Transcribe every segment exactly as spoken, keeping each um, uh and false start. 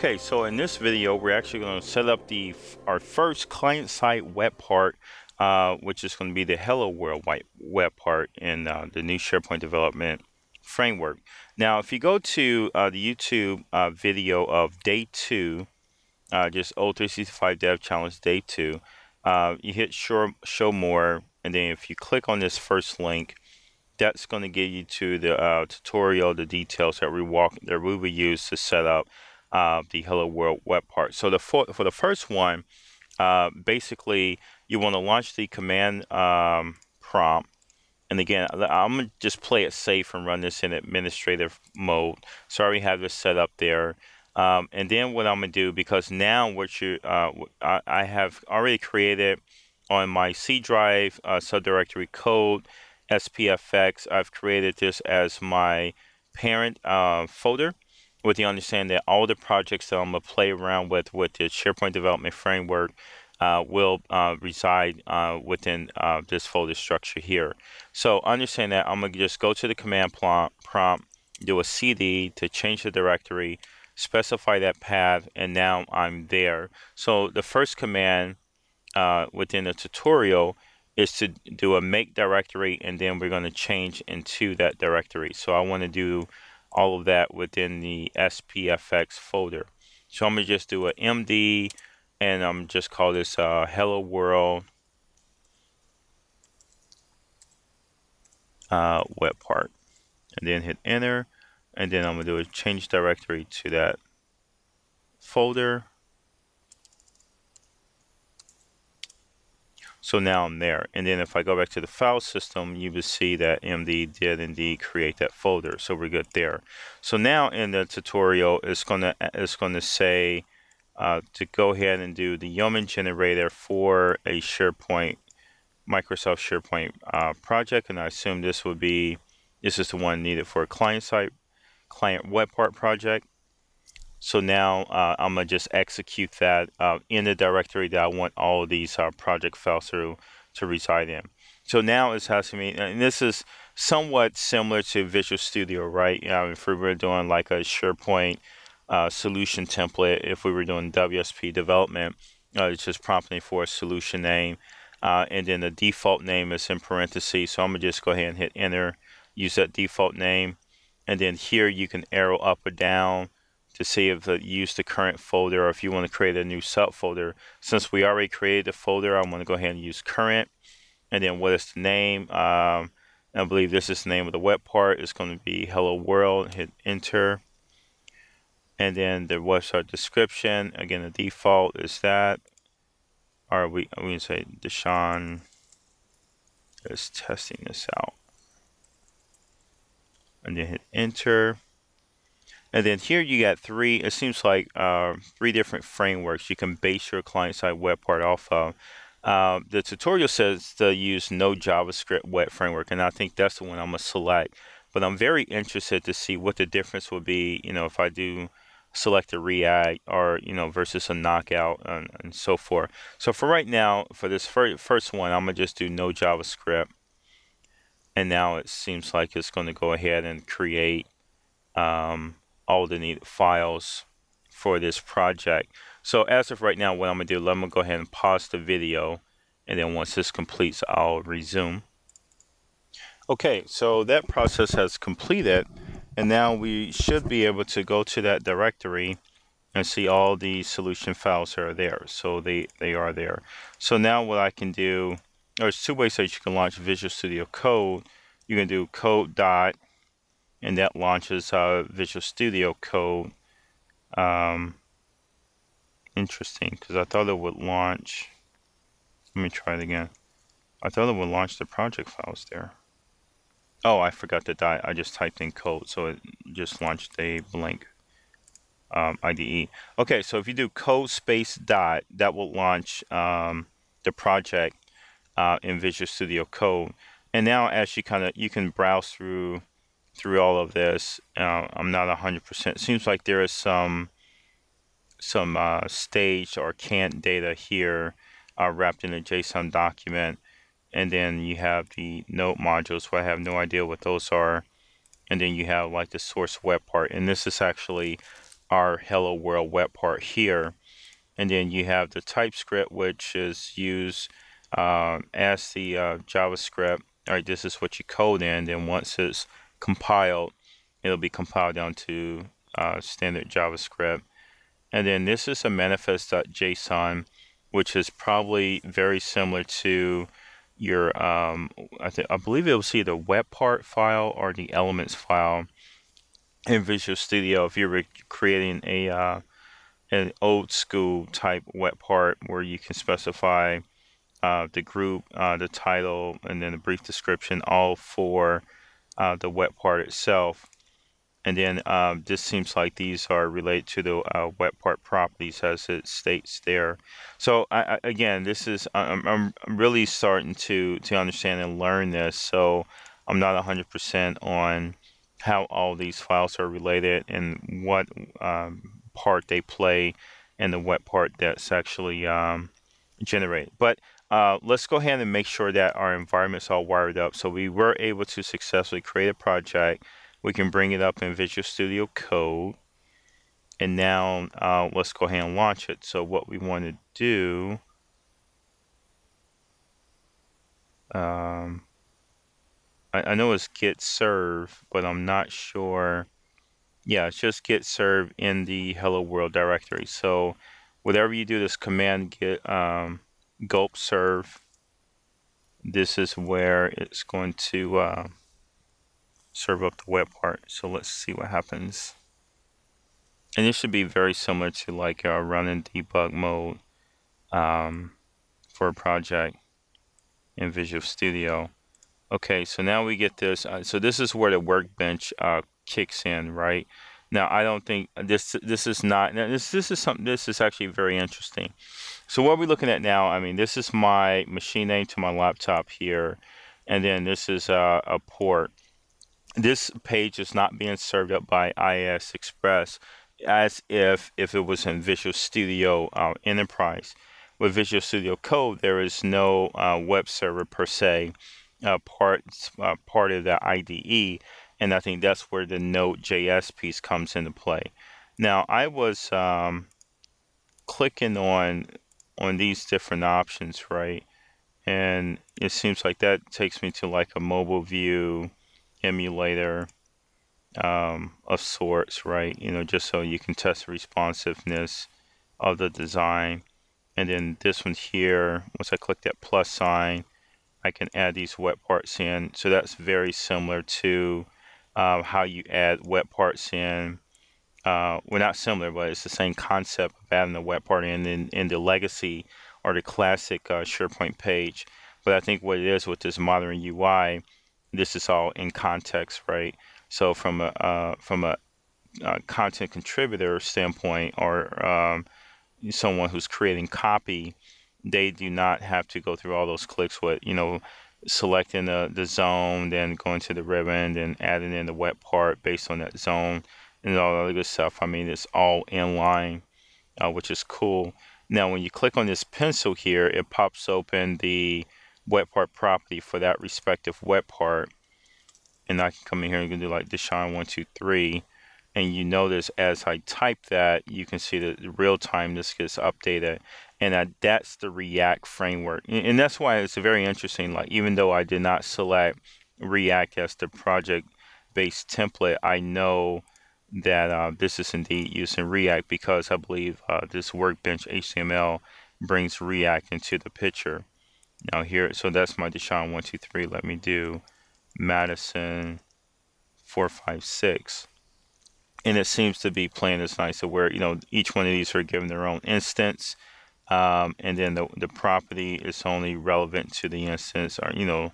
Okay, so in this video, we're actually going to set up the our first client-side web part, uh, which is going to be the Hello World web part in uh, the new SharePoint development framework. Now, if you go to uh, the YouTube uh, video of day two, uh, just O three sixty-five Dev Challenge day two, uh, you hit show, show more, and then if you click on this first link, that's going to get you to the uh, tutorial, the details that we walk that we will use to set up uh, the Hello World web part. So the for, for the first one, uh, basically you want to launch the command um, prompt. And again, I'm gonna just play it safe and run this in administrative mode. So I already have this set up there. Um, and then what I'm gonna do, because now what you uh, I, I have already created on my C drive uh, subdirectory code. S P F x, I've created this as my parent uh, folder with the understanding that all the projects that I'm going to play around with with the SharePoint development framework uh, will uh, reside uh, within uh, this folder structure here. So understand that I'm going to just go to the command prompt, do a C D to change the directory, specify that path, and now I'm there. So the first command uh, within the tutorial is to do a make directory, and then we're going to change into that directory. So I want to do all of that within the S P F x folder. So I'm going to just do a M D, and I'm just call this uh, Hello World uh, web part, and then hit enter, and then I'm going to do a change directory to that folder. So now I'm there. And then if I go back to the file system, you will see that M D did indeed create that folder. So we're good there. So now in the tutorial, it's going to it's going to say uh, to go ahead and do the Yeoman generator for a SharePoint, Microsoft SharePoint uh, project. And I assume this would be, this is the one needed for a client site, client web part project. So now uh, I'm going to just execute that uh, in the directory that I want all of these uh, project files to, to reside in. So now it's asking me, and this is somewhat similar to Visual Studio, right? You know, if we were doing like a SharePoint uh, solution template, if we were doing W S P development, uh, it's just prompting for a solution name. Uh, and then the default name is in parentheses. So I'm going to just go ahead and hit enter, use that default name. And then here you can arrow up or down to see if it used the current folder or if you want to create a new subfolder. Since we already created the folder, I'm going to go ahead and use current. And then what is the name? Um, I believe this is the name of the web part. It's going to be Hello World. Hit enter. And then the website description. Again, the default is that. Or we, we can say Deshaun is testing this out. And then hit enter. And then here you got three, it seems like uh, three different frameworks you can base your client-side web part off of. Uh, the tutorial says to use Node JavaScript web framework, and I think that's the one I'm going to select. But I'm very interested to see what the difference would be, you know, if I do select a React or, you know, versus a Knockout and, and so forth. So for right now, for this fir first one, I'm going to just do Node JavaScript. And now it seems like it's going to go ahead and create Um, all the needed files for this project. So as of right now, what I'm gonna do, I'm gonna go ahead and pause the video, and then once this completes, I'll resume. Okay, so that process has completed, and now we should be able to go to that directory and see all the solution files that are there. So they, they are there. So now what I can do, there's two ways that you can launch Visual Studio Code. You can do code dot, and that launches uh, Visual Studio Code. Um, interesting, because I thought it would launch. Let me try it again. I thought it would launch the project files there. Oh, I forgot the dot. I just typed in code, so it just launched a blank um, I D E. Okay, so if you do code space dot, that will launch um, the project uh, in Visual Studio Code. And now, as you kind of, you can browse through. through all of this, uh, I'm not one hundred percent. Seems like there is some some uh, staged or canned data here uh, wrapped in a JSON document, and then you have the node modules, where I have no idea what those are, and then you have like the source web part, and this is actually our Hello World web part here. And then you have the TypeScript, which is used uh, as the uh, JavaScript. All right, this is what you code in. Then once it's compiled, it'll be compiled down to uh, standard JavaScript. And then this is a manifest.json, which is probably very similar to your, um, I, I believe it was either web part file or the elements file in Visual Studio. If you're creating a uh, an old school type web part where you can specify uh, the group, uh, the title, and then a brief description, all for uh, the web part itself. And then um, this seems like these are related to the uh, web part properties as it states there. So I, I, again, this is I'm, I'm really starting to to understand and learn this. So I'm not one hundred percent on how all these files are related and what um, part they play and the web part that's actually um, generated. But uh, let's go ahead and make sure that our environment's all wired up. So we were able to successfully create a project. We can bring it up in Visual Studio Code. And now uh, let's go ahead and launch it. So what we want to do, um, I, I know it's get serve, but I'm not sure. Yeah, it's just get serve in the Hello World directory. So whatever you do, this command get um, gulp serve, this is where it's going to uh, serve up the web part. So let's see what happens. And this should be very similar to like a run and debug mode um, for a project in Visual Studio. Okay, so now we get this. Uh, so this is where the workbench uh, kicks in, right? Now I don't think this this is not this this is something this is actually very interesting. So what we're looking at now, I mean, this is my machine name to my laptop here, and then this is uh, a port. This page is not being served up by I I S Express as if if it was in Visual Studio uh, Enterprise. With Visual Studio Code, there is no uh, web server per se, uh, part uh, part of the I D E, and I think that's where the Node J S piece comes into play. Now, I was um, clicking on on these different options, right? And it seems like that takes me to like a mobile view emulator um, of sorts, right? You know, just so you can test the responsiveness of the design. And then this one here, once I click that plus sign, I can add these web parts in. So that's very similar to uh, how you add web parts in. Uh, well, not similar, but it's the same concept of adding the web part in in, in the legacy or the classic uh, SharePoint page. But I think what it is with this modern U I, this is all in context, right? So from a uh, from a, a content contributor standpoint, or um, someone who's creating copy, they do not have to go through all those clicks with, you know, selecting the, the zone, then going to the ribbon, then adding in the web part based on that zone and all the other good stuff. I mean, it's all inline, uh, which is cool. Now, when you click on this pencil here, it pops open the web part property for that respective web part, and I can come in here and do like Deshaun one two three, and you notice as I type that, you can see that in real time this gets updated, and I, that's the React framework, and, and that's why it's very interesting. Like, even though I did not select React as the project-based template, I know that uh, this is indeed using React, because I believe uh, this workbench H T M L brings React into the picture. Now here, so that's my Deshaun one two three. Let me do Madison four five six, and it seems to be playing this nice. So where, you know, each one of these are given their own instance, um, and then the the property is only relevant to the instance, or you know,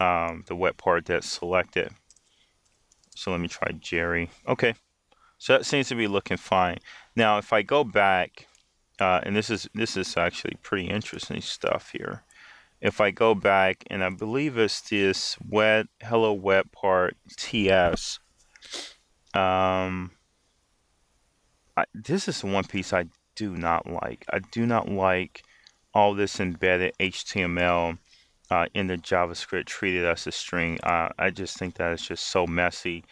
um, the web part that's selected. So let me try Jerry. Okay, so that seems to be looking fine. Now if I go back, uh, and this is this is actually pretty interesting stuff here. If I go back, and I believe it's this web, hello web part T S. Um, I, this is one piece I do not like. I do not like all this embedded H T M L uh, in the JavaScript treated as a string. Uh, I just think that it's just so messy.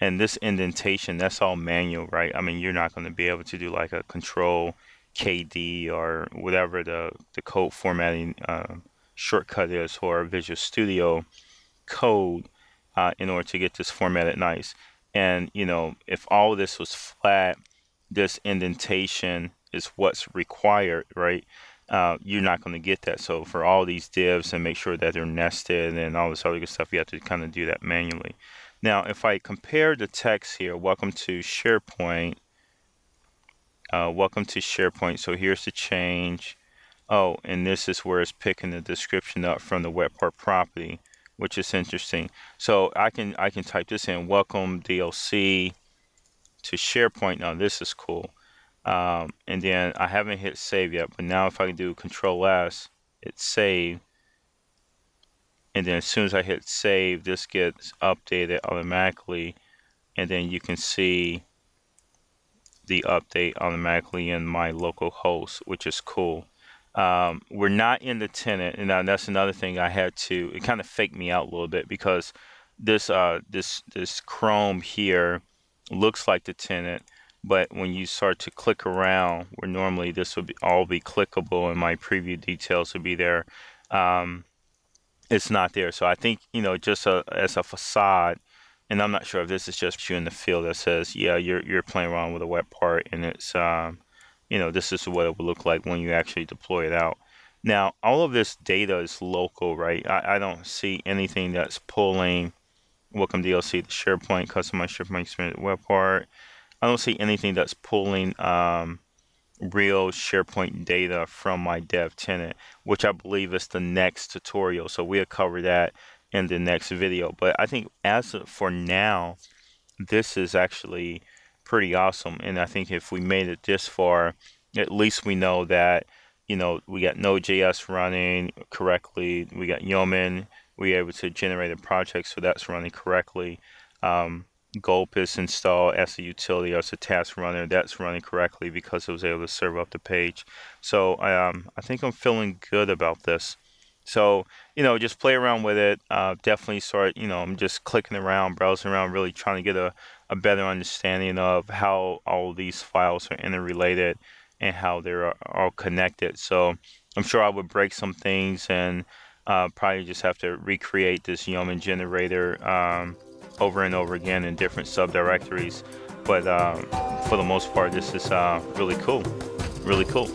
And this indentation, that's all manual, right? I mean, you're not going to be able to do like a control K D or whatever the, the code formatting uh, shortcut is for Visual Studio Code uh, in order to get this formatted nice. And, you know, if all this was flat, this indentation is what's required, right? Uh, you're not going to get that. So for all these divs and make sure that they're nested and all this other good stuff, you have to kind of do that manually. Now, if I compare the text here, welcome to SharePoint. Uh, welcome to SharePoint. So here's the change. Oh, and this is where it's picking the description up from the web part property, which is interesting. So I can I can type this in, welcome D L C to SharePoint. Now this is cool. Um, and then I haven't hit save yet, but now if I can do Control S, it's saved. And then as soon as I hit save, this gets updated automatically. And then you can see the update automatically in my local host, which is cool. Um, we're not in the tenant, and that's another thing I had to, it kind of faked me out a little bit because this uh, this this Chrome here looks like the tenant, but when you start to click around, where normally this would be, all be clickable and my preview details would be there, um, it's not there. So I think, you know, just a, as a facade, and I'm not sure if this is just you in the field that says, yeah, you're, you're playing around with a web part and it's, um, you know, this is what it would look like when you actually deploy it out. Now, all of this data is local, right? I, I don't see anything that's pulling Welcome D L C to SharePoint, Customize SharePoint Experience Web Part. I don't see anything that's pulling um, real SharePoint data from my dev tenant, which I believe is the next tutorial. So we'll cover that in the next video. But I think as of for now, this is actually pretty awesome. And I think if we made it this far, at least we know that, you know, we got Node J S running correctly. We got Yeoman. We're able to generate a project, so that's running correctly. Um, Gulp is installed as a utility, as a task runner. That's running correctly because it was able to serve up the page. So um, I think I'm feeling good about this. So, you know, just play around with it. Uh, definitely start, you know, I'm just clicking around, browsing around, really trying to get a, a better understanding of how all these files are interrelated and how they're all connected. So I'm sure I would break some things and uh, probably just have to recreate this Yeoman generator um, over and over again in different subdirectories. But uh, for the most part, this is uh, really cool, really cool.